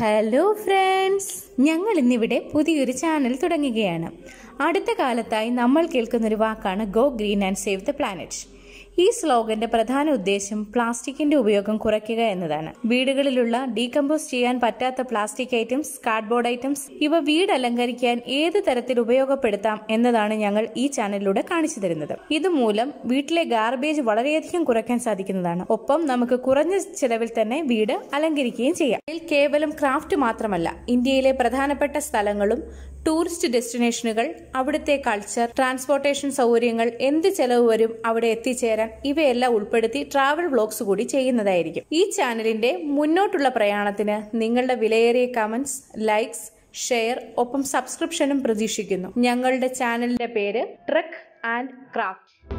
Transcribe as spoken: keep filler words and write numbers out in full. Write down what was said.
Hello friends, ഞങ്ങൾ ഇന്നിവിടെ പുതിയൊരു ചാനൽ തുടങ്ങുകയാണ്. അടുത്ത കാലത്തായി നമ്മൾ കേൾക്കുന്നൊരു വാക്കാണ് go green and save the planet. ഈ സ്ലോഗന്റെ പ്രധാന ഉദ്ദേശം പ്ലാസ്റ്റിക്കിന്റെ ഉപയോഗം കുറയ്ക്കുക എന്നതാണ്. വീടുകളിലുള്ള ഡീകമ്പോസ് ചെയ്യാൻ പറ്റാത്ത പ്ലാസ്റ്റിക് ഐറ്റംസ്, കാർഡ്ബോർഡ് ഐറ്റംസ് ഇവ വീട് അലങ്കരിക്കാൻ ഏത് തരത്തിൽ ഉപയോഗപ്പെടുത്താം എന്നതാണ് ഞങ്ങൾ ഈ ചാനലിലൂടെ കാണിച്ചു തരുന്നത്. ഇതുമൂലം വീട്ടിലെ ഗാർബേജ് വളരെയധികം കുറയ്ക്കാൻ സാധിക്കുന്നതാണ്. ഒപ്പം നമുക്ക് കുറഞ്ഞ ചെലവിൽ തന്നെ വീട് അലങ്കരിക്കുകയും ചെയ്യാം. ഇതിൽ കേവലം ക്രാഫ്റ്റ് മാത്രമല്ല, ഇന്ത്യയിലെ പ്രധാനപ്പെട്ട സ്ഥലങ്ങളും ടൂറിസ്റ്റ് ഡെസ്റ്റിനേഷനുകൾ, അവിടുത്തെ കൾച്ചർ, ട്രാൻസ്പോർട്ടേഷൻ സൗകര്യങ്ങൾ, എന്ത് ചെലവ് വരും അവിടെ എത്തിച്ചേരാൻ, ഇവയെല്ലാം ഉൾപ്പെടുത്തി ട്രാവൽ വ്ളോഗ്സ് കൂടി ചെയ്യുന്നതായിരിക്കും. ഈ ചാനലിന്റെ മുന്നോട്ടുള്ള പ്രയാണത്തിന് നിങ്ങളുടെ വിലയേറിയ കമന്റ്സ്, ലൈക്സ്, ഷെയർ, ഒപ്പം സബ്സ്ക്രിപ്ഷനും പ്രതീക്ഷിക്കുന്നു. ഞങ്ങളുടെ ചാനലിന്റെ പേര് ട്രക്ക് ആൻഡ് ക്രാഫ്റ്റ്.